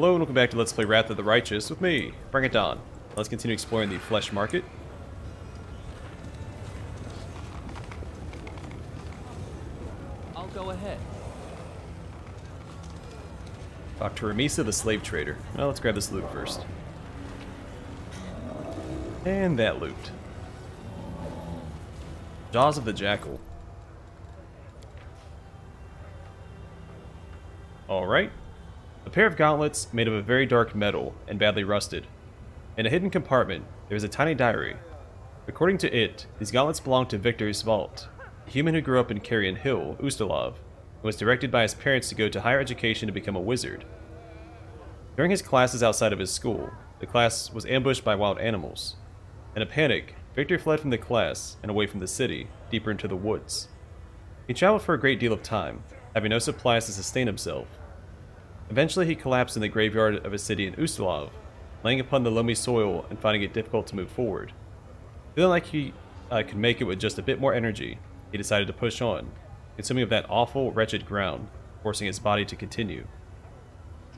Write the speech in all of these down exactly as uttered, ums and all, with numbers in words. Hello and welcome back to Let's Play Wrath of the Righteous with me, Bring It Don. Let's continue exploring the flesh market. I'll go ahead. Doctor Ramisa, the slave trader. Well, let's grab this loot first. And that loot. Jaws of the Jackal. Alright. A pair of gauntlets made of a very dark metal and badly rusted. In a hidden compartment, there is a tiny diary. According to it, these gauntlets belong to Viktor Isvalt, a human who grew up in Carrion Hill, Ustalav, and was directed by his parents to go to higher education to become a wizard. During his classes outside of his school, the class was ambushed by wild animals. In a panic, Viktor fled from the class and away from the city, deeper into the woods. He traveled for a great deal of time, having no supplies to sustain himself. Eventually he collapsed in the graveyard of a city in Ustalav, laying upon the loamy soil and finding it difficult to move forward. Feeling like he uh, could make it with just a bit more energy, he decided to push on, consuming of that awful, wretched ground, forcing his body to continue.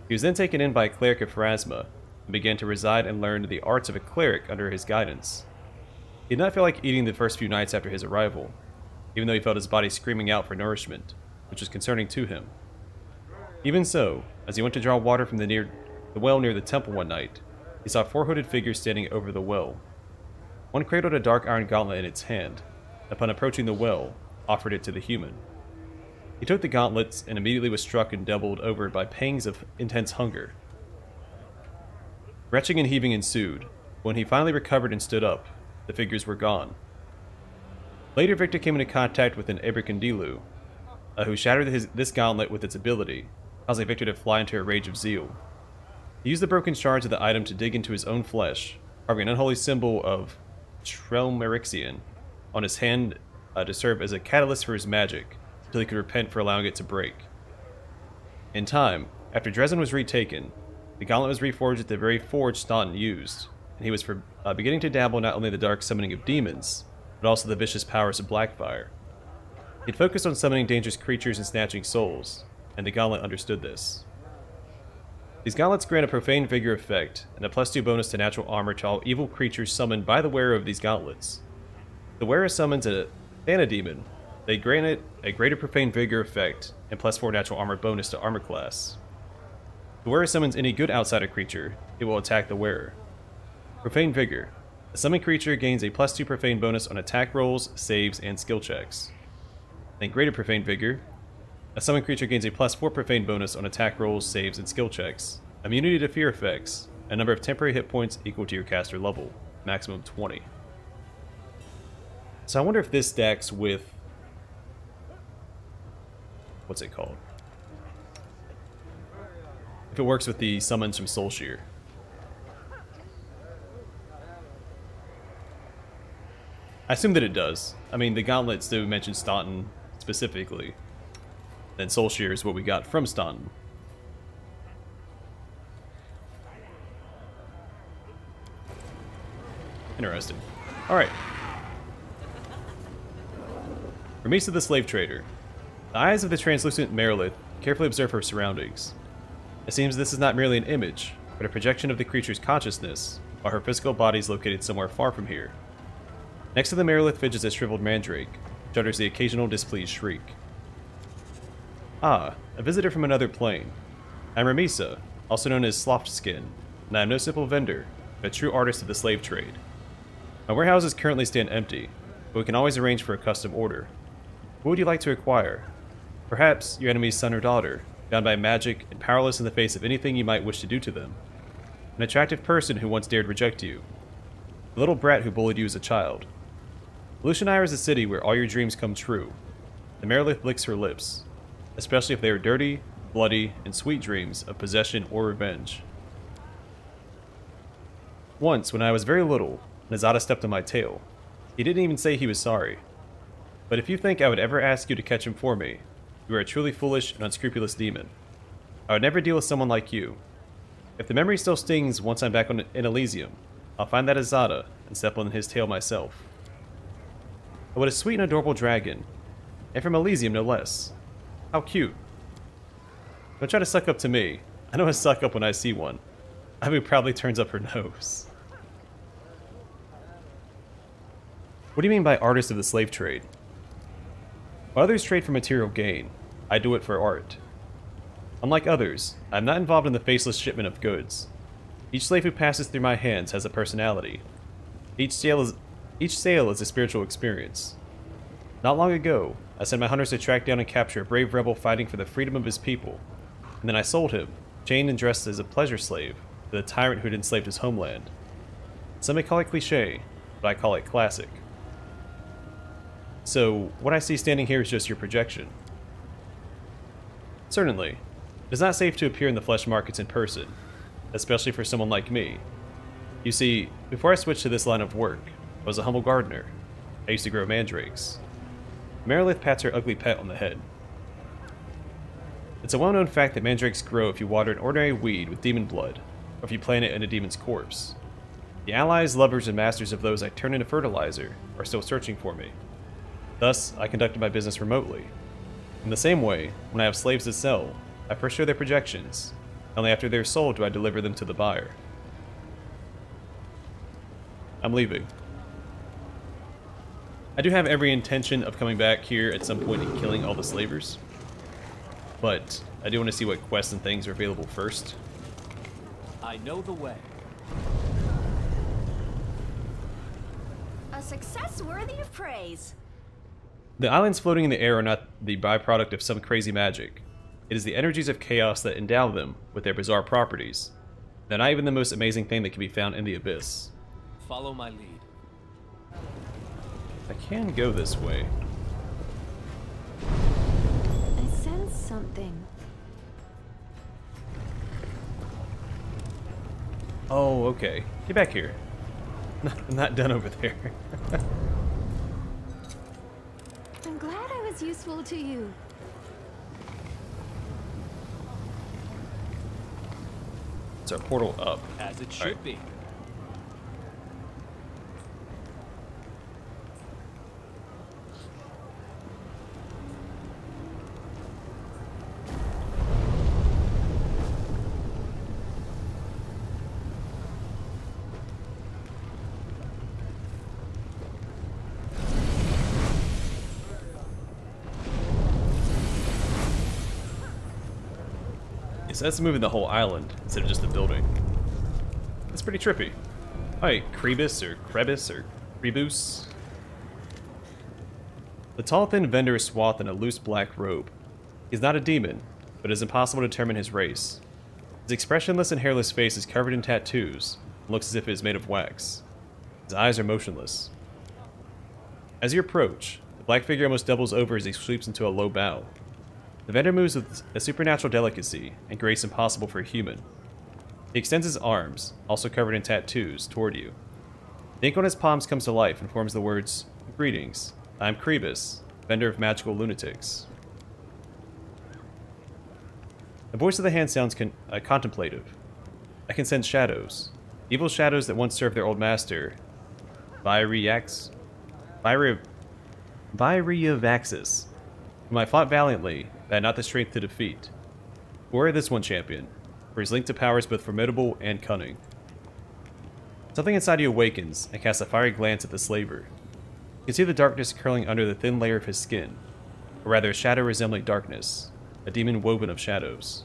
He was then taken in by a cleric of Pharasma, and began to reside and learn the arts of a cleric under his guidance. He did not feel like eating the first few nights after his arrival, even though he felt his body screaming out for nourishment, which was concerning to him. Even so, as he went to draw water from the near the well near the temple one night, he saw four hooded figures standing over the well. One cradled a dark iron gauntlet in its hand, and upon approaching the well, offered it to the human. He took the gauntlets and immediately was struck and doubled over by pangs of intense hunger. Retching and heaving ensued. When he finally recovered and stood up, the figures were gone. Later, Viktor came into contact with an Abricindilu, uh, who shattered his, this gauntlet with its ability, causing Viktor to fly into a rage of zeal. He used the broken shards of the item to dig into his own flesh, carving an unholy symbol of Trelmerixian on his hand uh, to serve as a catalyst for his magic, until he could repent for allowing it to break. In time, after Dresden was retaken, the gauntlet was reforged at the very forge Staunton used, and he was for, uh, beginning to dabble not only in the dark summoning of demons, but also the vicious powers of Blackfire. He'd focused on summoning dangerous creatures and snatching souls, and the gauntlet understood this. These gauntlets grant a profane vigor effect, and a plus two bonus to natural armor to all evil creatures summoned by the wearer of these gauntlets. The wearer summons a Thanademon. They grant it a greater profane vigor effect, and plus four natural armor bonus to armor class. The wearer summons any good outsider creature, it will attack the wearer. Profane vigor. A summoned creature gains a plus two profane bonus on attack rolls, saves, and skill checks. Then greater profane vigor. A summoned creature gains a plus four profane bonus on attack rolls, saves, and skill checks. Immunity to fear effects. A number of temporary hit points equal to your caster level. Maximum twenty. So I wonder if this stacks with... what's it called? If it works with the summons from Soul Shear. I assume that it does. I mean, the gauntlets do mention Staunton specifically. And Soul Shear is what we got from Staunton. Interesting. Alright. Ramisa the slave trader. The eyes of the translucent Marilith carefully observe her surroundings. It seems this is not merely an image, but a projection of the creature's consciousness, while her physical body is located somewhere far from here. Next to the Marilith fidgets a shriveled mandrake, which utters the occasional displeased shriek. Ah, a visitor from another plane. I'm Ramisa, also known as Sloftskin, and I am no simple vendor, but a true artist of the slave trade. My warehouses currently stand empty, but we can always arrange for a custom order. What would you like to acquire? Perhaps your enemy's son or daughter, bound by magic and powerless in the face of anything you might wish to do to them. An attractive person who once dared reject you. A little brat who bullied you as a child. Lucianire is a city where all your dreams come true. The Marilith licks her lips, especially if they are dirty, bloody, and sweet dreams of possession or revenge. Once, when I was very little, Azata stepped on my tail. He didn't even say he was sorry. But if you think I would ever ask you to catch him for me, you are a truly foolish and unscrupulous demon. I would never deal with someone like you. If the memory still stings once I'm back on, in Elysium, I'll find that Azata and step on his tail myself. Oh, what a sweet and adorable dragon. And from Elysium, no less. How cute. Don't try to suck up to me. I know I suck up when I see one. Aivu proudly turns up her nose. What do you mean by artist of the slave trade? While others trade for material gain, I do it for art. Unlike others, I am not involved in the faceless shipment of goods. Each slave who passes through my hands has a personality. Each sale is, each sale is a spiritual experience. Not long ago, I sent my hunters to track down and capture a brave rebel fighting for the freedom of his people, and then I sold him, chained and dressed as a pleasure slave, to the tyrant who had enslaved his homeland. Some may call it cliché, but I call it classic. So, what I see standing here is just your projection. Certainly, it is not safe to appear in the flesh markets in person, especially for someone like me. You see, before I switched to this line of work, I was a humble gardener. I used to grow mandrakes. Marilith pats her ugly pet on the head. It's a well-known fact that mandrakes grow if you water an ordinary weed with demon blood, or if you plant it in a demon's corpse. The allies, lovers, and masters of those I turn into fertilizer are still searching for me. Thus, I conducted my business remotely. In the same way, when I have slaves to sell, I first show their projections. Only after they are sold do I deliver them to the buyer. I'm leaving. I do have every intention of coming back here at some point and killing all the slavers. But I do want to see what quests and things are available first. I know the way. A success worthy of praise. The islands floating in the air are not the byproduct of some crazy magic. It is the energies of chaos that endow them with their bizarre properties. They're not even the most amazing thing that can be found in the abyss. Follow my lead. I can go this way. I sense something. Oh, okay. Get back here. I'm not done over there. I'm glad I was useful to you. It's our portal up. As it should be. So that's moving the whole island instead of just the building. That's pretty trippy. Alright, Kerbus or Kerbus or Kerbus. The tall, thin vendor is swathed in a loose black robe. He is not a demon, but it is impossible to determine his race. His expressionless and hairless face is covered in tattoos and looks as if it is made of wax. His eyes are motionless. As you approach, the black figure almost doubles over as he sweeps into a low bow. The vendor moves with a supernatural delicacy and grace impossible for a human. He extends his arms, also covered in tattoos, toward you. The ink on his palms comes to life and forms the words, "Greetings, I am Kerbus, vendor of magical lunatics." The voice of the hand sounds con uh, contemplative. I can sense shadows, evil shadows that once served their old master, Viriax, Viri, Viriavaxis, whom I fought valiantly, but had not the strength to defeat. Beware this one, champion, for his link to power is both formidable and cunning. Something inside you awakens and casts a fiery glance at the slaver. You can see the darkness curling under the thin layer of his skin, or rather a shadow resembling darkness, a demon woven of shadows.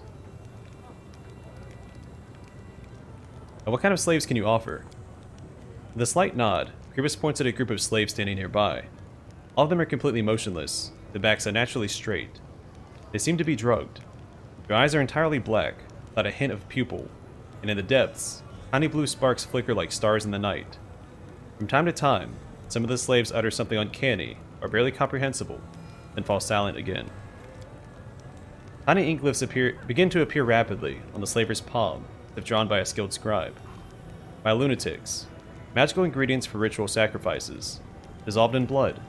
Now, what kind of slaves can you offer? With a slight nod, Kerbus points at a group of slaves standing nearby. All of them are completely motionless, their backs unnaturally straight. They seem to be drugged. Their eyes are entirely black, without a hint of pupil, and in the depths, tiny blue sparks flicker like stars in the night. From time to time, some of the slaves utter something uncanny or barely comprehensible, then fall silent again. Tiny ink glyphs appear, begin to appear rapidly on the slaver's palm, if drawn by a skilled scribe. My lunatics, magical ingredients for ritual sacrifices, dissolved in blood,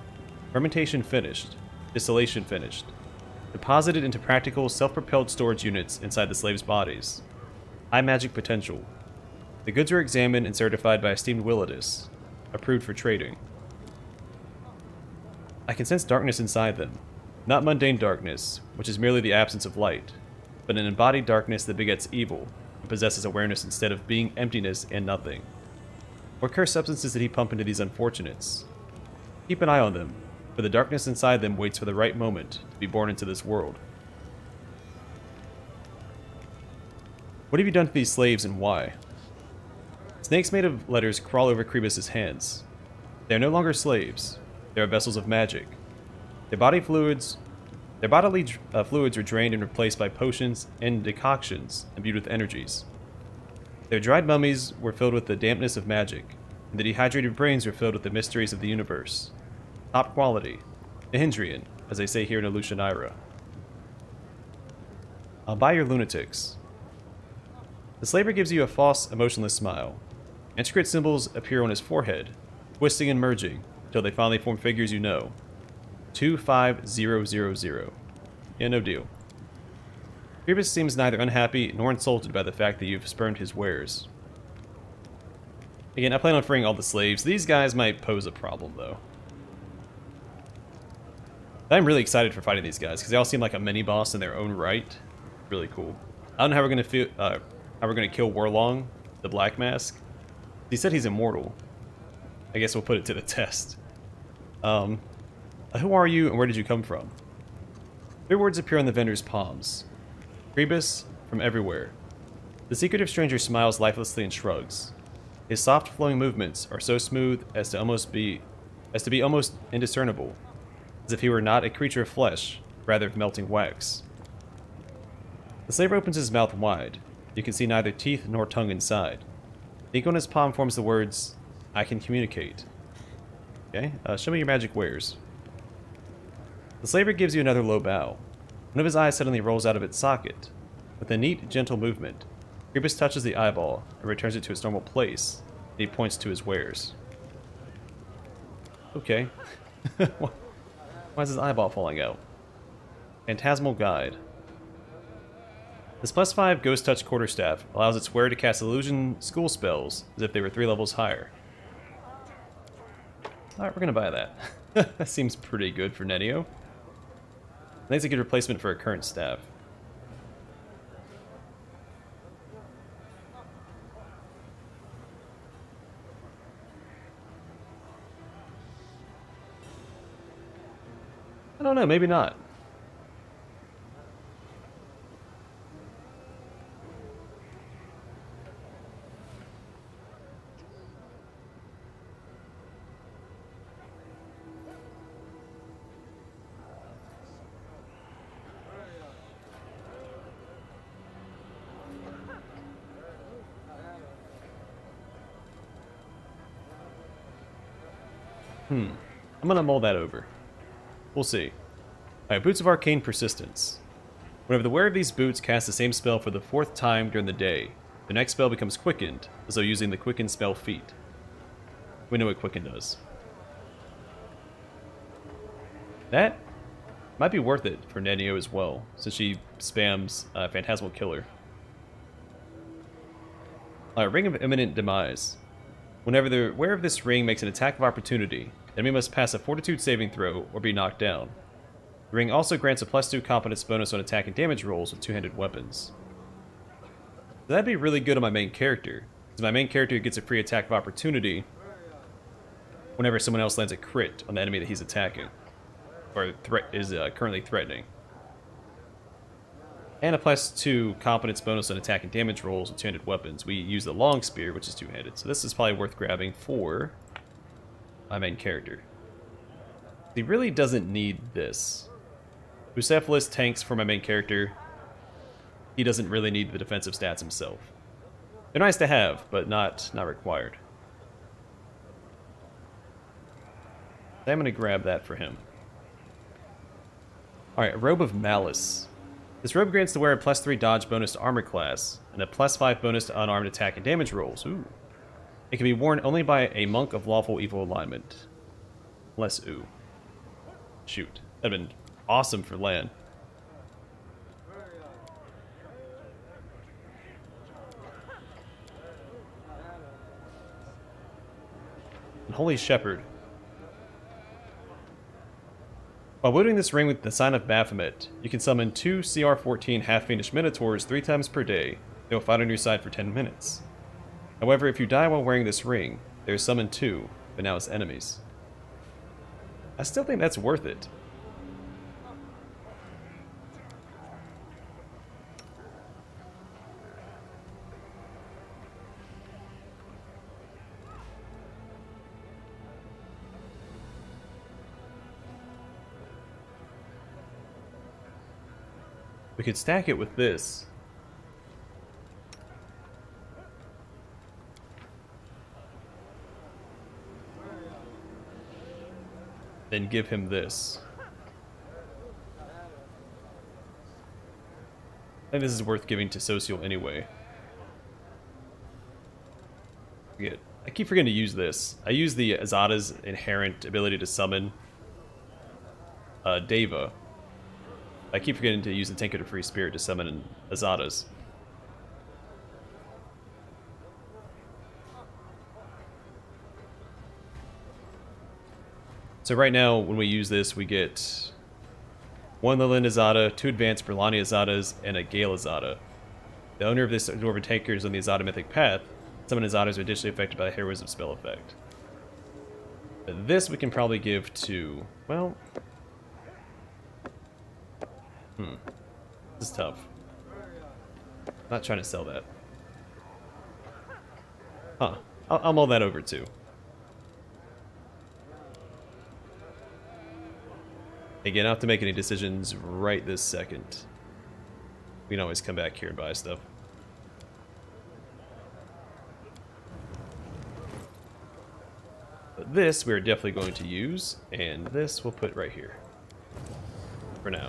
fermentation finished, distillation finished. Deposited into practical, self-propelled storage units inside the slaves' bodies. High magic potential. The goods are examined and certified by esteemed willettis, approved for trading. I can sense darkness inside them. Not mundane darkness, which is merely the absence of light. but an embodied darkness that begets evil, and possesses awareness instead of being emptiness and nothing. What cursed substances did he pump into these unfortunates? Keep an eye on them, for the darkness inside them waits for the right moment to be born into this world. What have you done to these slaves and why? Snakes made of letters crawl over Kerbus's hands. They are no longer slaves. They are vessels of magic. Their body fluids, their bodily uh, fluids are drained and replaced by potions and decoctions imbued with energies. Their dried mummies were filled with the dampness of magic, and the dehydrated brains were filled with the mysteries of the universe. Top quality. Nahyndrian, as they say here in Eleushinaira. I'll buy your lunatics. The slaver gives you a false, emotionless smile. Intricate symbols appear on his forehead, twisting and merging, until they finally form figures you know. two five zero zero zero. Yeah, no deal. Kerbus seems neither unhappy nor insulted by the fact that you've spurned his wares. Again, I plan on freeing all the slaves. These guys might pose a problem, though. I'm really excited for fighting these guys, because they all seem like a mini-boss in their own right. Really cool. I don't know how we're going to feel... Uh, how we're going to kill Warlong, the Black Mask. He said he's immortal. I guess we'll put it to the test. Um, who are you and where did you come from? Three words appear on the vendor's palms. Kerbus, from everywhere. The secretive stranger smiles lifelessly and shrugs. His soft flowing movements are so smooth as to almost be, as to be almost indiscernible, as if he were not a creature of flesh, rather of melting wax. The slaver opens his mouth wide. You can see neither teeth nor tongue inside. The ink on his palm forms the words, I can communicate. Okay, uh, show me your magic wares. The slaver gives you another low bow. One of his eyes suddenly rolls out of its socket. With a neat, gentle movement, Kerbus touches the eyeball and returns it to its normal place, and he points to his wares. Okay. Why is his eyeball falling out? Phantasmal Guide. This plus five Ghost Touch Quarterstaff allows its wearer to cast illusion school spells as if they were three levels higher. Alright, we're gonna buy that. That seems pretty good for Nenio. I think it's a good replacement for a current staff. I don't know, maybe not. Hmm. I'm gonna mull that over. We'll see. Alright, Boots of Arcane Persistence. Whenever the wearer of these boots casts the same spell for the fourth time during the day, the next spell becomes quickened, as though using the quickened spell feat. We know what quicken does. That might be worth it for Nenio as well, since she spams uh, Phantasmal Killer. Alright, Ring of Imminent Demise. Whenever the wearer of this ring makes an attack of opportunity, the enemy must pass a fortitude saving throw or be knocked down. The ring also grants a plus two competence bonus on attack and damage rolls with two-handed weapons. So that'd be really good on my main character, because my main character gets a free attack of opportunity whenever someone else lands a crit on the enemy that he's attacking, or threat is uh, currently threatening. And a plus two competence bonus on attack and damage rolls with two-handed weapons. We use the long spear, which is two-handed, so this is probably worth grabbing for my main character. He really doesn't need this. Bucephalus tanks for my main character. He doesn't really need the defensive stats himself. They're nice to have, but not not required. So I'm going to grab that for him. All right, Robe of Malice. This robe grants the wearer a plus three dodge bonus to armor class, and a plus five bonus to unarmed attack and damage rolls. Ooh. It can be worn only by a monk of lawful evil alignment. Less ooh. Shoot. That'd have been awesome for Lan. And Holy Shepherd. By wielding this ring with the sign of Baphomet, you can summon two C R fourteen half-fiendish minotaurs three times per day. They will fight on your side for ten minutes. However, if you die while wearing this ring, they are summoned two, but now as enemies. I still think that's worth it. We could stack it with this. Then give him this. I think this is worth giving to Sosiel anyway. Forget. I keep forgetting to use this. I use the Azata's inherent ability to summon uh, Deva. I keep forgetting to use the Tinker to Free Spirit to summon Azata's. So right now, when we use this, we get one Lilin Azata, two Advanced Berlani Azatas, and a Gale Azata. The owner of this Dwarven Tanker is on the Azata Mythic Path. Summon Azatas are additionally affected by the Heroism spell effect. But this we can probably give to... well... Hmm. This is tough. I'm not trying to sell that. Huh. I'll, I'll mull that over too. Again, I don't have to make any decisions right this second. We can always come back here and buy stuff. But this we're definitely going to use, and this we'll put right here. For now.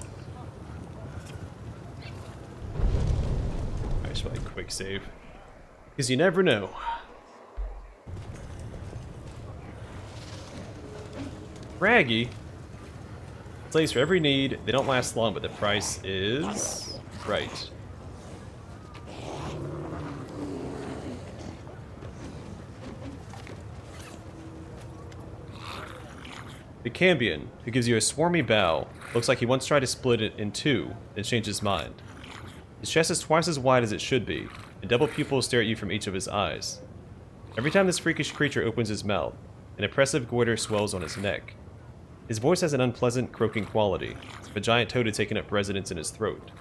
Alright, so I quick save. Because you never know. Raggy. Place for every need. They don't last long, but the price is right. The Cambion, who gives you a swarmy bow, looks like he once tried to split it in two, then changed his mind. His chest is twice as wide as it should be, and double pupils stare at you from each of his eyes. Every time this freakish creature opens his mouth, an oppressive goiter swells on his neck. His voice has an unpleasant, croaking quality, as if a giant toad had taken up residence in his throat.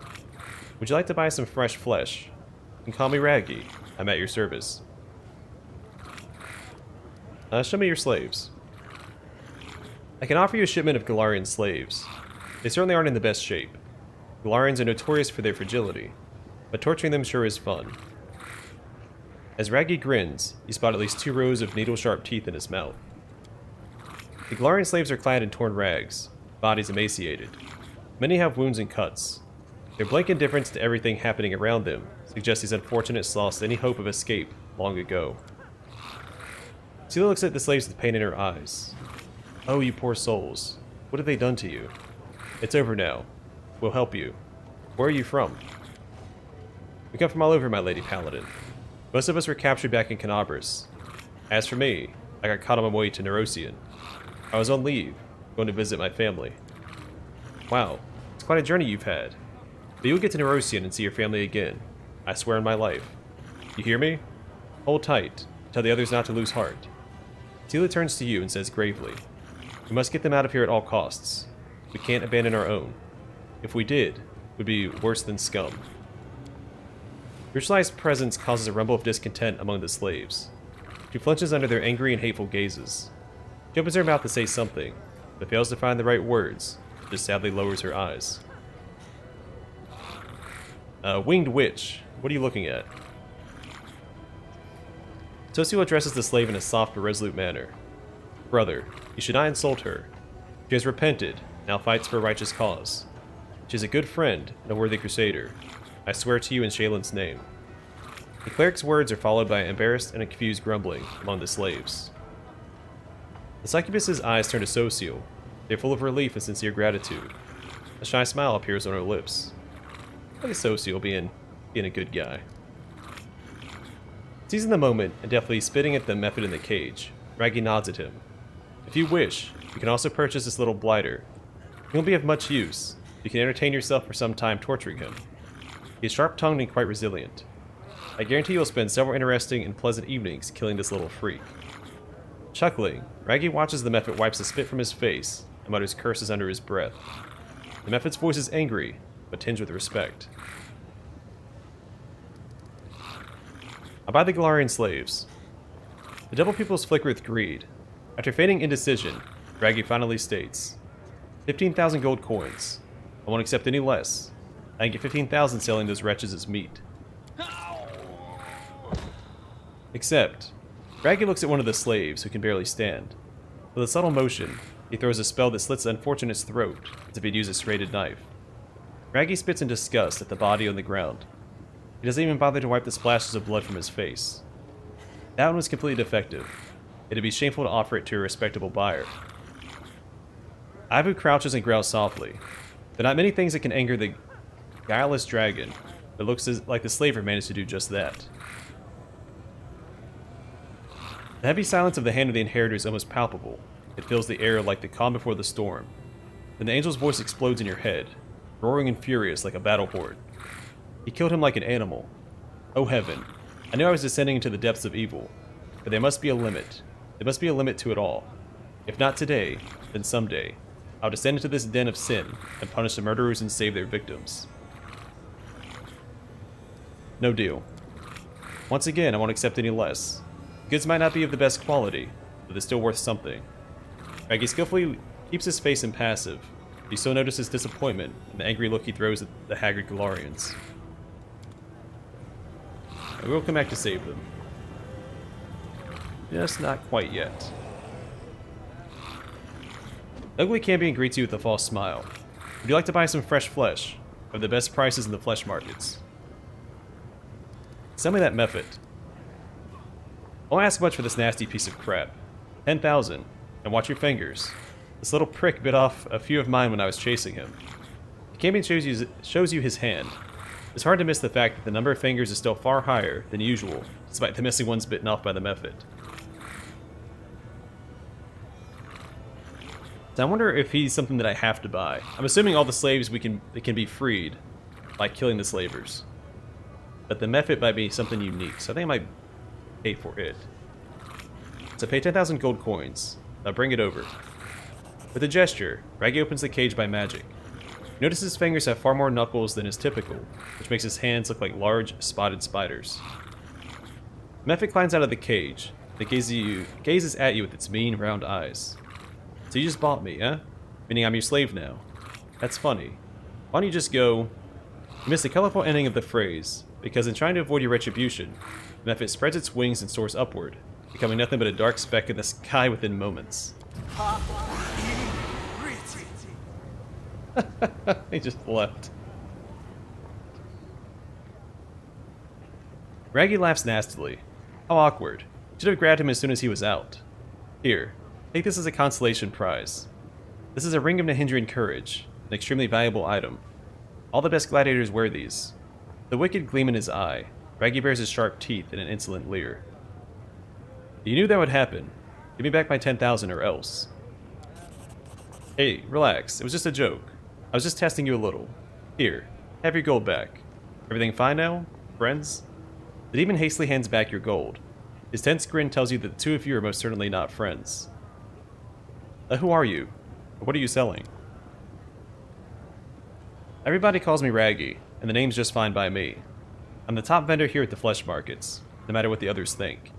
Would you like to buy some fresh flesh? You can call me Raggy. I'm at your service. Uh, show me your slaves. I can offer you a shipment of Galarian slaves. They certainly aren't in the best shape. Galarians are notorious for their fragility, but torturing them sure is fun. As Raggy grins, you spot at least two rows of needle-sharp teeth in his mouth. The Galarian slaves are clad in torn rags, bodies emaciated. Many have wounds and cuts. Their blank indifference to everything happening around them suggests these unfortunates lost any hope of escape long ago. Celia looks at the slaves with pain in her eyes. Oh, you poor souls. What have they done to you? It's over now. We'll help you. Where are you from? We come from all over, my lady paladin. Most of us were captured back in Canabras. As for me, I got caught on my way to Neurosian. I was on leave, going to visit my family. Wow, it's quite a journey you've had. But you'll get to Neurosian and see your family again. I swear on my life. You hear me? Hold tight. Tell the others not to lose heart. Tila turns to you and says gravely, we must get them out of here at all costs. We can't abandon our own. If we did, we'd be worse than scum. Your sly's presence causes a rumble of discontent among the slaves. She flinches under their angry and hateful gazes. She opens her mouth to say something, but fails to find the right words, just sadly lowers her eyes. Uh, winged Witch, what are you looking at? Sosiel addresses the slave in a soft but resolute manner. Brother, you should not insult her. She has repented, now fights for a righteous cause. She is a good friend and a worthy crusader. I swear to you in Shaelin's name. The cleric's words are followed by embarrassed and confused grumbling among the slaves. The succubus's eyes turn to Sosiel. They're full of relief and sincere gratitude. A shy smile appears on her lips. Look at Sosiel being, being a good guy. Seizing the moment and deftly spitting at the Mephit in the cage, Raggy nods at him. If you wish, you can also purchase this little blighter. He won't be of much use. You can entertain yourself for some time torturing him. He is sharp-tongued and quite resilient. I guarantee you will spend several interesting and pleasant evenings killing this little freak. Chuckling, Raggy watches the Mephit wipes the spit from his face and mutters curses under his breath. The Mephit's voice is angry, but tinged with respect. I buy the Galarian slaves. The devil pupils flicker with greed. After feigning indecision, Raggy finally states, fifteen thousand gold coins. I won't accept any less. I can get fifteen thousand selling those wretches as meat. Except, Raggy looks at one of the slaves who can barely stand. With a subtle motion, he throws a spell that slits the unfortunate's throat as if he'd used a serrated knife. Raggy spits in disgust at the body on the ground. He doesn't even bother to wipe the splashes of blood from his face. That one was completely defective. It'd be shameful to offer it to a respectable buyer. Aivu crouches and growls softly. There are not many things that can anger the guileless dragon, but it looks like the slaver managed to do just that. The heavy silence of the hand of the Inheritor is almost palpable. It fills the air like the calm before the storm. Then the angel's voice explodes in your head, roaring and furious like a battle horde. He killed him like an animal. Oh heaven, I knew I was descending into the depths of evil, but there must be a limit. There must be a limit to it all. If not today, then someday, I'll descend into this den of sin and punish the murderers and save their victims. No deal. Once again, I won't accept any less. Goods might not be of the best quality, but they're still worth something. Raggy skillfully keeps his face impassive, but you still notice his disappointment and the angry look he throws at the haggard Galarians. We will come back to save them. Just not quite yet. Ugly Cambion greets you with a false smile. Would you like to buy some fresh flesh? Of the best prices in the flesh markets. Sell me that Mephit. I won't ask much for this nasty piece of crap. ten thousand, and watch your fingers. This little prick bit off a few of mine when I was chasing him. Cambion shows you, shows you his hand. It's hard to miss the fact that the number of fingers is still far higher than usual, despite the missing ones bitten off by the Mephit. So I wonder if he's something that I have to buy. I'm assuming all the slaves we can that can be freed by killing the slavers. But the Mephit might be something unique, so I think I might pay for it. So pay ten thousand gold coins. Now bring it over. With a gesture, Raggy opens the cage by magic. Notice his fingers have far more knuckles than is typical, which makes his hands look like large, spotted spiders. Mephit climbs out of the cage. It gazes at you, gazes at you with its mean, round eyes. So you just bought me, eh? Meaning I'm your slave now. That's funny. Why don't you just go... You missed the colorful ending of the phrase, because in trying to avoid your retribution, Mephit spreads its wings and soars upward, becoming nothing but a dark speck in the sky within moments. He just left. Raggy laughs nastily. How awkward. Should have grabbed him as soon as he was out. Here, take this as a consolation prize. This is a ring of Nahyndrian courage, an extremely valuable item. All the best gladiators wear these. The wicked gleam in his eye. Raggy bears his sharp teeth in an insolent leer. You knew that would happen. Give me back my ten thousand or else. Hey, relax. It was just a joke. I was just testing you a little. Here, have your gold back. Everything fine now, friends? The demon hastily hands back your gold. His tense grin tells you that the two of you are most certainly not friends. Uh, who are you? What are you selling? Everybody calls me Raggy, and the name's just fine by me. I'm the top vendor here at the flesh markets, no matter what the others think.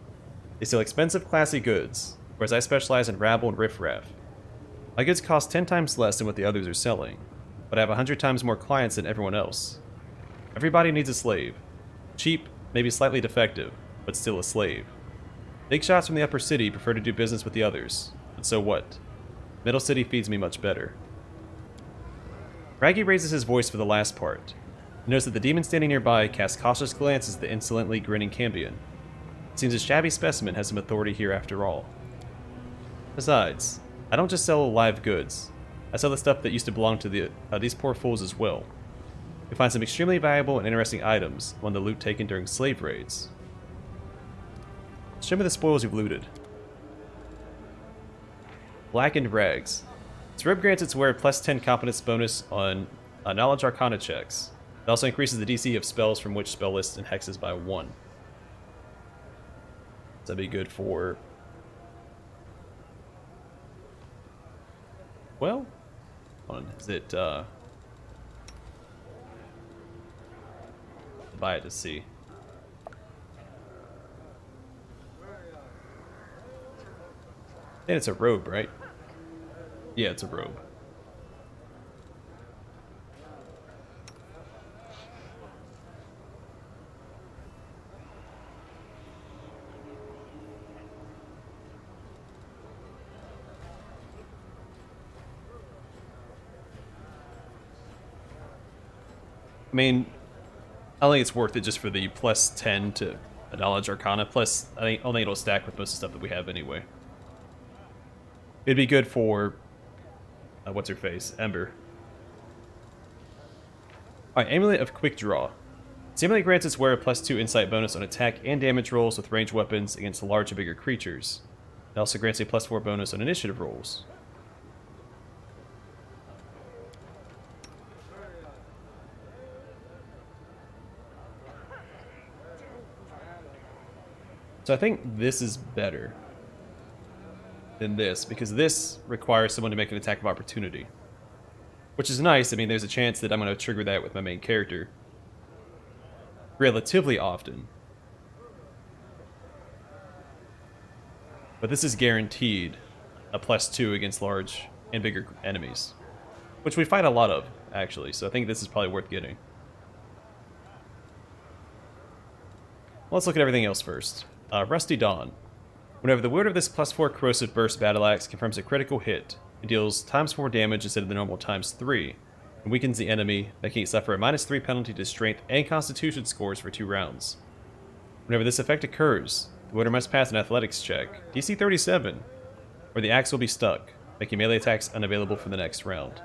They sell expensive, classy goods, whereas I specialize in rabble and riffraff. My goods cost ten times less than what the others are selling, but I have a hundred times more clients than everyone else. Everybody needs a slave. Cheap, maybe slightly defective, but still a slave. Big shots from the upper city prefer to do business with the others, but so what? Middle city feeds me much better. Raggy raises his voice for the last part. He notices that the demon standing nearby casts cautious glances at the insolently grinning Cambion. It seems his shabby specimen has some authority here after all. Besides, I don't just sell live goods. I sell the stuff that used to belong to the, uh, these poor fools as well. You'll find some extremely valuable and interesting items among the loot taken during slave raids. Show me the spoils you've looted. Blackened rags. Scrib grants its wearer plus ten competence bonus on uh, knowledge arcana checks. It also increases the D C of spells from which spell lists and hexes by one. So that'd be good for... Well, hold on, is it, uh... buy it to see. And it's a robe, right? Yeah, it's a robe. I mean, I think it's worth it just for the plus ten to a knowledge arcana. Plus, I think, I think it'll stack with most of the stuff that we have anyway. It'd be good for... Uh, what's her face? Ember. Alright, Amulet of Quick Draw. This amulet grants its wearer a plus two insight bonus on attack and damage rolls with ranged weapons against large and bigger creatures. It also grants a plus four bonus on initiative rolls. So I think this is better than this, because this requires someone to make an attack of opportunity. Which is nice. I mean, there's a chance that I'm going to trigger that with my main character relatively often. But this is guaranteed a plus two against large and bigger enemies, which we fight a lot of, actually, so I think this is probably worth getting. Well, let's look at everything else first. Uh, Rusty Dawn. Whenever the wielder of this plus four corrosive burst battle axe confirms a critical hit, it deals times four damage instead of the normal times three, and weakens the enemy, making it suffer a minus three penalty to strength and constitution scores for two rounds. Whenever this effect occurs, the wielder must pass an athletics check, D C thirty-seven, or the axe will be stuck, making melee attacks unavailable for the next round.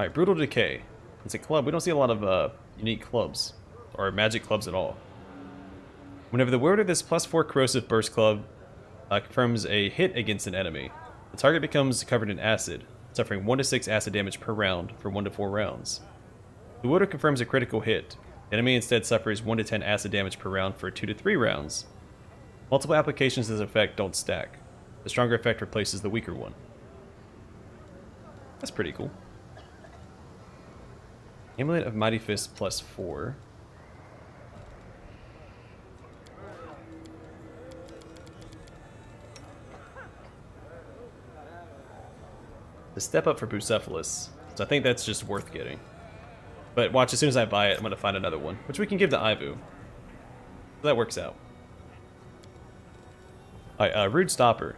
Alright, Brutal Decay. It's a club. We don't see a lot of uh, unique clubs, or magic clubs at all. Whenever the wielder of this plus four corrosive burst club uh, confirms a hit against an enemy, the target becomes covered in acid, suffering one to six acid damage per round for one to four rounds. The wielder confirms a critical hit. The enemy instead suffers one to ten acid damage per round for two to three rounds. Multiple applications of this effect don't stack. The stronger effect replaces the weaker one. That's pretty cool. Amulet of Mighty Fist plus four. The step up for Bucephalus. So I think that's just worth getting. But watch, as soon as I buy it, I'm going to find another one, which we can give to Aivu. So that works out. Alright, uh, Rude Stopper.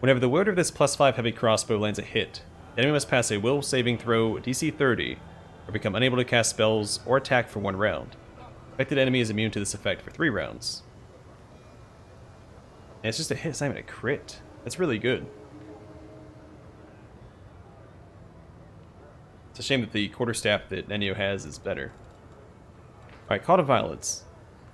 Whenever the wielder of this plus five heavy crossbow lands a hit, the enemy must pass a will saving throw D C thirty, or become unable to cast spells or attack for one round. The affected enemy is immune to this effect for three rounds. And it's just a hit, it's not even a crit. That's really good. It's a shame that the quarterstaff that Nenio has is better. Alright, Call to Violence.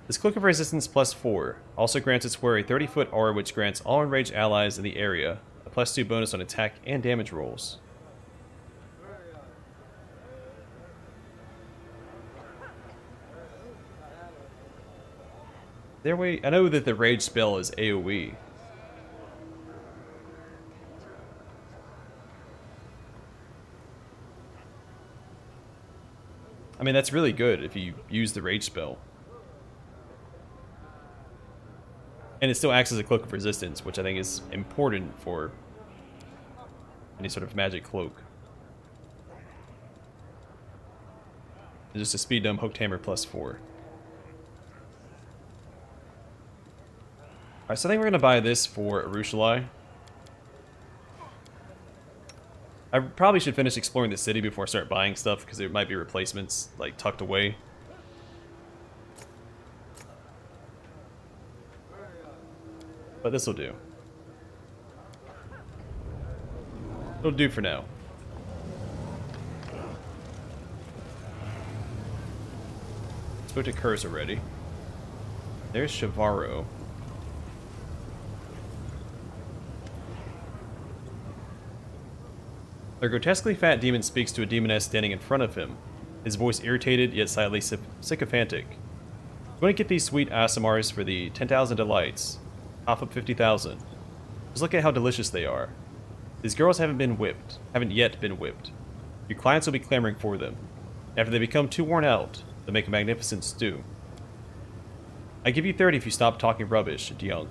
This Cloak of Resistance plus four also grants its wearer a thirty foot aura which grants all enraged allies in the area a plus two bonus on attack and damage rolls. Their way. I know that the rage spell is AoE. I mean, that's really good if you use the rage spell. And it still acts as a cloak of resistance, which I think is important for any sort of magic cloak. And just a speed dump hooked hammer plus four. Alright, so I think we're going to buy this for Arushalai. I probably should finish exploring the city before I start buying stuff, because there might be replacements, like, tucked away. But this will do. It'll do for now. spoke to Kurz already. There's Shivaro. A grotesquely fat demon speaks to a demoness standing in front of him, his voice irritated yet slightly sycophantic. I'm going to get these sweet Aasimars for the ten thousand delights, off up fifty thousand. Just look at how delicious they are. These girls haven't been whipped, haven't yet been whipped. Your clients will be clamoring for them. After they become too worn out, they'll make a magnificent stew. I give you thirty if you stop talking rubbish, Dyunk.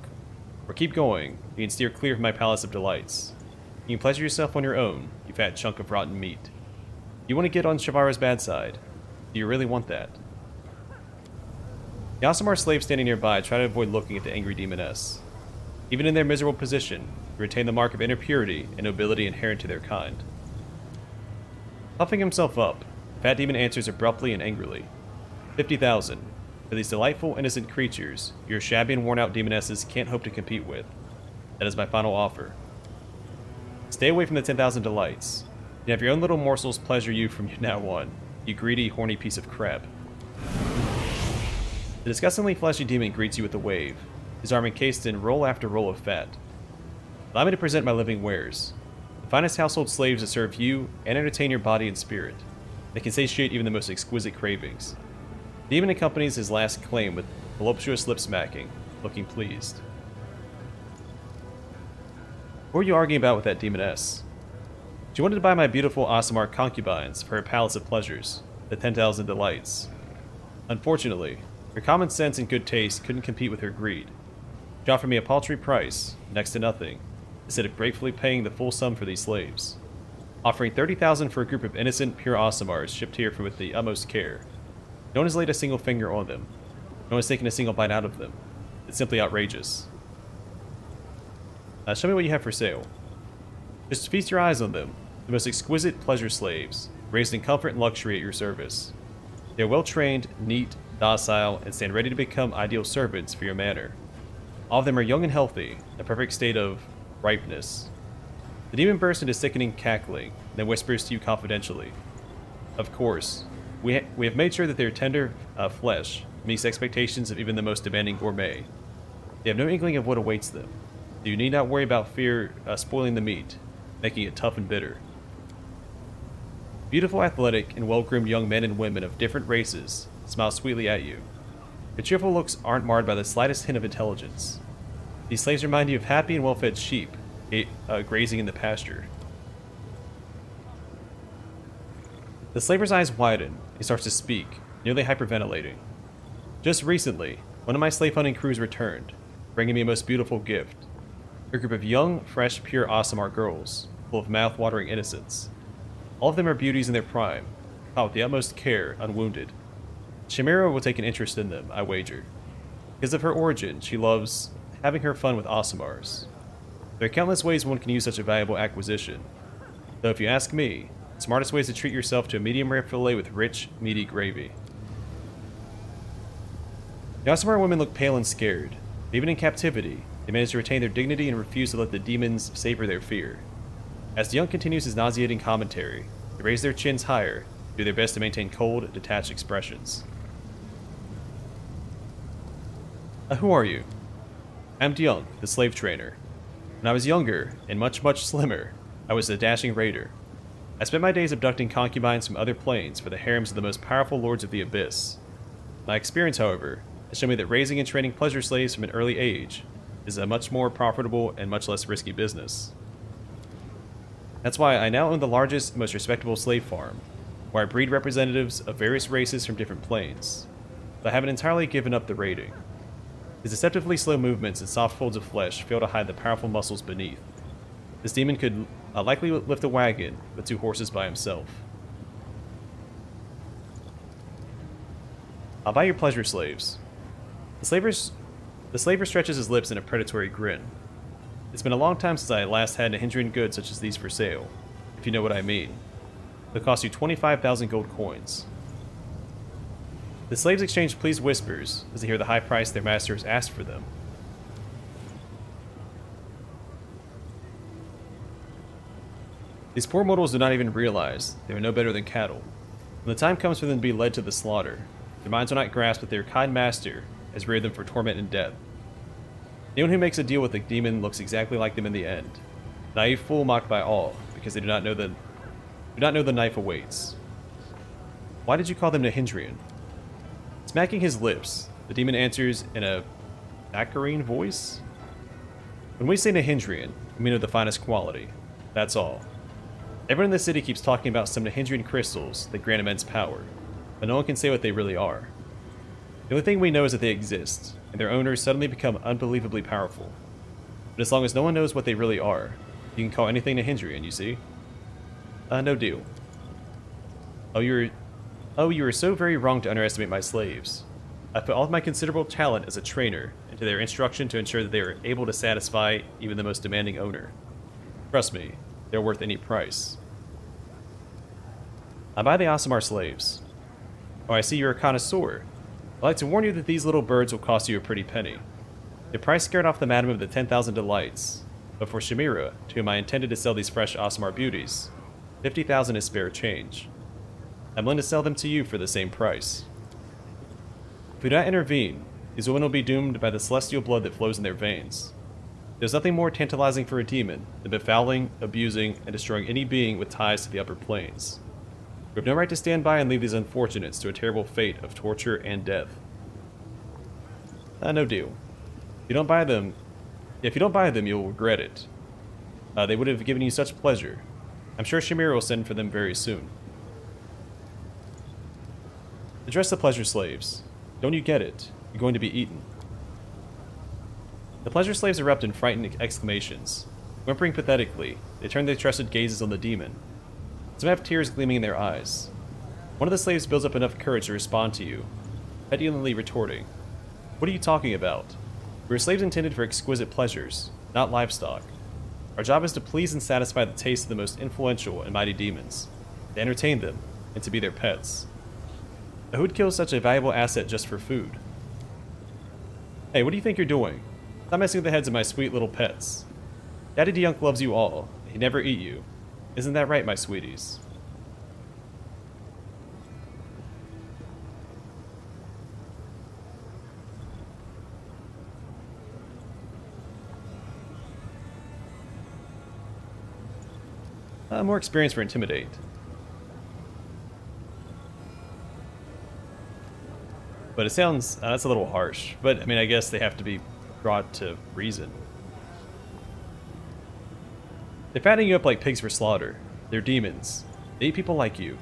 Or keep going, you can steer clear of my palace of delights. You can pleasure yourself on your own, you fat chunk of rotten meat. You want to get on Shivara's bad side. Do you really want that? The Aasimar slaves standing nearby try to avoid looking at the angry demoness. Even in their miserable position, they retain the mark of inner purity and nobility inherent to their kind. Puffing himself up, the fat demon answers abruptly and angrily. fifty thousand. For these delightful, innocent creatures, your shabby and worn-out demonesses can't hope to compete with. That is my final offer. Stay away from the ten thousand delights, and have your own little morsels pleasure you from now on, you greedy, horny piece of crap. The disgustingly fleshy demon greets you with a wave, his arm encased in roll after roll of fat. Allow me to present my living wares, the finest household slaves that serve you and entertain your body and spirit. They can satiate even the most exquisite cravings. The demon accompanies his last claim with voluptuous lip smacking, looking pleased. What were you arguing about with that demoness? She wanted to buy my beautiful Aasimar concubines for her palace of pleasures, the ten thousand delights. Unfortunately, her common sense and good taste couldn't compete with her greed. She offered me a paltry price, next to nothing, instead of gratefully paying the full sum for these slaves, offering thirty thousand for a group of innocent, pure Aasimars shipped here with the utmost care. No one has laid a single finger on them. No one has taken a single bite out of them. It's simply outrageous. Uh, show me what you have for sale. Just feast your eyes on them, the most exquisite pleasure slaves, raised in comfort and luxury at your service. They are well-trained, neat, docile, and stand ready to become ideal servants for your manor. All of them are young and healthy, in a perfect state of ripeness. The demon bursts into sickening cackling, then whispers to you confidentially. Of course, we, ha we have made sure that their tender uh, flesh meets expectations of even the most demanding gourmet. They have no inkling of what awaits them. You need not worry about fear uh, spoiling the meat, making it tough and bitter. Beautiful, athletic, and well-groomed young men and women of different races smile sweetly at you. Their cheerful looks aren't marred by the slightest hint of intelligence. These slaves remind you of happy and well-fed sheep uh, grazing in the pasture. The slaver's eyes widen. He starts to speak, nearly hyperventilating. Just recently, one of my slave hunting crews returned, bringing me a most beautiful gift. A group of young, fresh, pure Aasimar girls, full of mouth-watering innocence. All of them are beauties in their prime, caught with the utmost care, unwounded. Shamira will take an interest in them, I wager. Because of her origin, she loves having her fun with Aasimars. There are countless ways one can use such a valuable acquisition. Though if you ask me, the smartest way is to treat yourself to a medium rare fillet with rich, meaty gravy. The Aasimar women look pale and scared, but even in captivity, they manage to retain their dignity and refuse to let the demons savor their fear. As Diong continues his nauseating commentary, they raise their chins higher, do their best to maintain cold, detached expressions. Uh, who are you? I'm Diong, the slave trainer. When I was younger, and much, much slimmer, I was a dashing raider. I spent my days abducting concubines from other planes for the harems of the most powerful lords of the abyss. My experience, however, has shown me that raising and training pleasure slaves from an early age is a much more profitable and much less risky business. That's why I now own the largest and most respectable slave farm, where I breed representatives of various races from different planes, but I haven't entirely given up the raiding. His deceptively slow movements and soft folds of flesh fail to hide the powerful muscles beneath. This demon could uh, likely lift a wagon with two horses by himself. I'll buy your pleasure slaves. The slavers The slaver stretches his lips in a predatory grin. It's been a long time since I last had Nahyndrian goods such as these for sale, if you know what I mean. They'll cost you twenty-five thousand gold coins. The slaves exchange pleased whispers as they hear the high price their master has asked for them. These poor mortals do not even realize they are no better than cattle. When the time comes for them to be led to the slaughter, Their minds are not grasped, but their kind master has reared them for torment and death. Anyone who makes a deal with the demon looks exactly like them in the end. The naive fool mocked by all, because they do not know the, do not know the knife awaits. Why did you call them Nahyndrian? Smacking his lips, the demon answers in a saccharine voice. When we say Nahyndrian, we mean of the finest quality. That's all. Everyone in the city keeps talking about some Nahyndrian crystals that grant immense power, but no one can say what they really are. The only thing we know is that they exist, and their owners suddenly become unbelievably powerful. But as long as no one knows what they really are, you can call anything Nahyndrian, you see? Uh, no deal. Oh, you're... Oh, you are so very wrong to underestimate my slaves. I put all of my considerable talent as a trainer into their instruction to ensure that they are able to satisfy even the most demanding owner. Trust me, they're worth any price. I buy the Aasimar slaves. Oh, I see you're a connoisseur. I'd like to warn you that these little birds will cost you a pretty penny. The price scared off the madam of the ten thousand delights, but for Shamira, to whom I intended to sell these fresh Aasimar beauties, fifty thousand is spare change. I'm willing to sell them to you for the same price. If we do not intervene, these women will be doomed by the celestial blood that flows in their veins. There's nothing more tantalizing for a demon than befouling, abusing, and destroying any being with ties to the upper planes. We have no right to stand by and leave these unfortunates to a terrible fate of torture and death. Uh, no deal. If you don't buy them, if you don't buy them, you'll regret it. Uh, they would have given you such pleasure. I'm sure Shamira will send for them very soon. Address the pleasure slaves. Don't you get it? You're going to be eaten. The pleasure slaves erupt in frightened exclamations. Whimpering pathetically, they turn their trusted gazes on the demon. Some have tears gleaming in their eyes. One of the slaves builds up enough courage to respond to you, petulantly retorting, "What are you talking about? We are slaves intended for exquisite pleasures, not livestock. Our job is to please and satisfy the taste of the most influential and mighty demons, to entertain them, and to be their pets. Who would kill such a valuable asset just for food? Hey, what do you think you're doing? Stop messing with the heads of my sweet little pets. Daddy Dyunk loves you all. He'd never eat you. Isn't that right, my sweeties?" Uh, more experience for Intimidate. But it sounds, uh, that's a little harsh. But, I mean, I guess they have to be brought to reason. They're fattening you up like pigs for slaughter. They're demons. They eat people like you.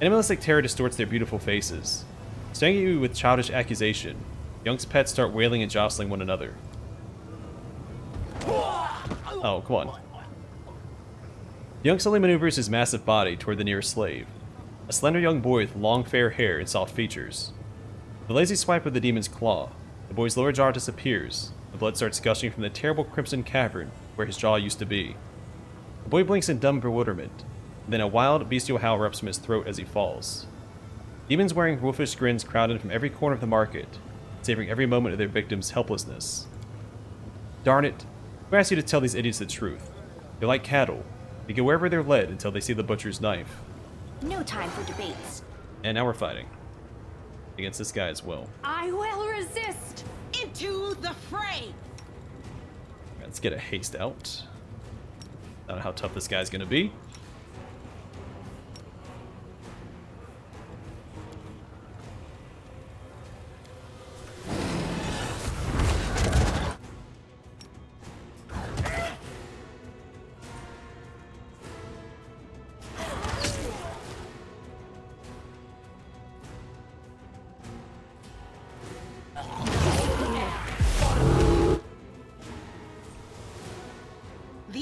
Animalistic terror distorts their beautiful faces. Staring at you with childish accusation, Young's pets start wailing and jostling one another. Oh, come on. Young slowly maneuvers his massive body toward the nearest slave. A slender young boy with long fair hair and soft features. The lazy swipe of the demon's claw, the boy's lower jaw disappears. The blood starts gushing from the terrible crimson cavern where his jaw used to be. The boy blinks in dumb bewilderment, and then a wild, bestial howl erupts from his throat as he falls. Demons wearing wolfish grins crowd in from every corner of the market, savoring every moment of their victim's helplessness. Darn it, who asked you to tell these idiots the truth? They're like cattle. They go wherever they're led until they see the butcher's knife. No time for debates. And now we're fighting. Against this guy as well. I will resist! Into the fray! Let's get a haste out. I don't know how tough this guy's gonna be.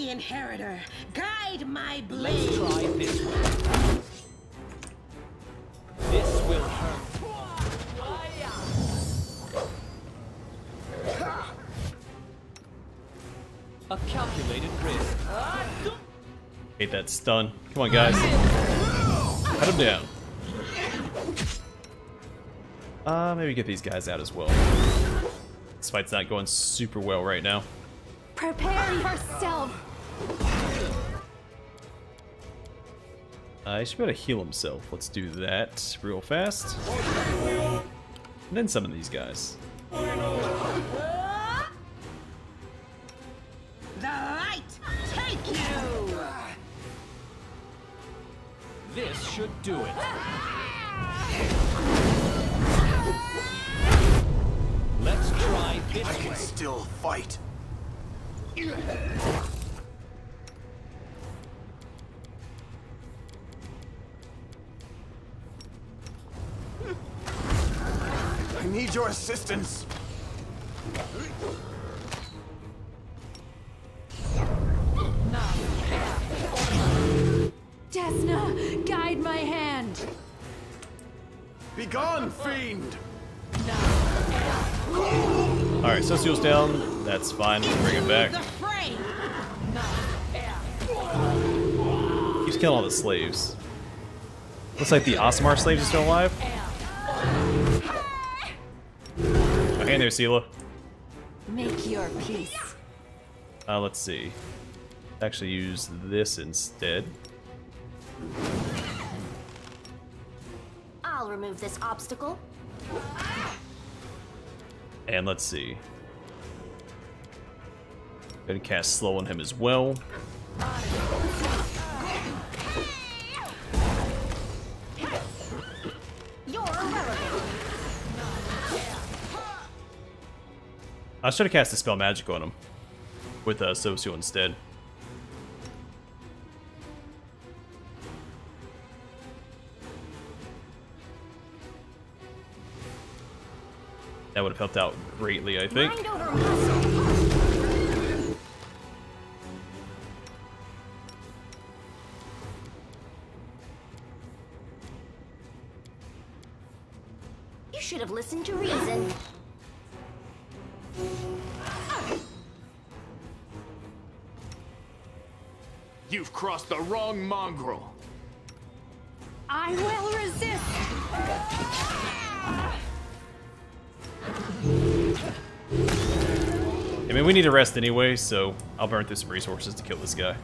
Inheritor, guide my blade. Let's try this one. This will hurt. A calculated risk. Hate that stun. Come on, guys. Cut him down. Uh, maybe get these guys out as well. This fight's not going super well right now. Prepare yourself. Uh, he should be able to heal himself. Let's do that real fast. And then summon these guys. The light take you. This should do it. Let's try this I can way. Still fight. I need your assistance. Desna, guide my hand. Be gone, fiend. No. All right, Sosiel's down. That's fine. We'll bring it back. Keeps killing all the slaves. Looks like the Aasimar slaves are still alive. Okay, in there, Sela. Make your peace. Uh, let's see. Actually, use this instead. I'll remove this obstacle. And let's see. Gonna cast slow on him as well. You're irrelevant. I should have cast Dispel Magic on him with uh, Sosiel instead. That would have helped out greatly, I think. You should have listened to reason. You've crossed the wrong mongrel. I will resist. I mean, we need to rest anyway, so I'll burn through some resources to kill this guy.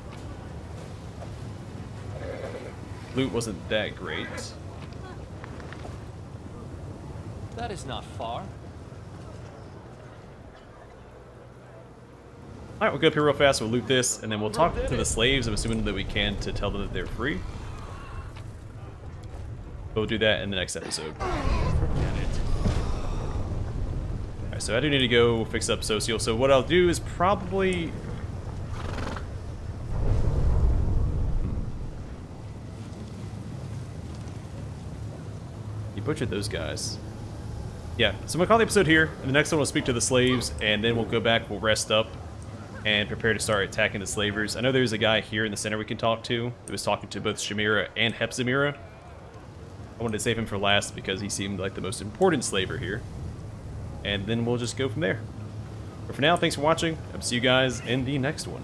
Loot wasn't that great. That is not far. Alright, we'll go up here real fast, we'll loot this, and then we'll talk to the slaves, I'm assuming that we can, to tell them that they're free. We'll do that in the next episode. So I do need to go fix up Sosiel, so what I'll do is probably... You butchered those guys. Yeah, so I'm gonna call the episode here, and the next one we'll speak to the slaves, and then we'll go back, we'll rest up, and prepare to start attacking the slavers. I know there's a guy here in the center we can talk to, that was talking to both Shamira and Hepzamira. I wanted to save him for last because he seemed like the most important slaver here. And then we'll just go from there. But for now, thanks for watching. I'll see you guys in the next one.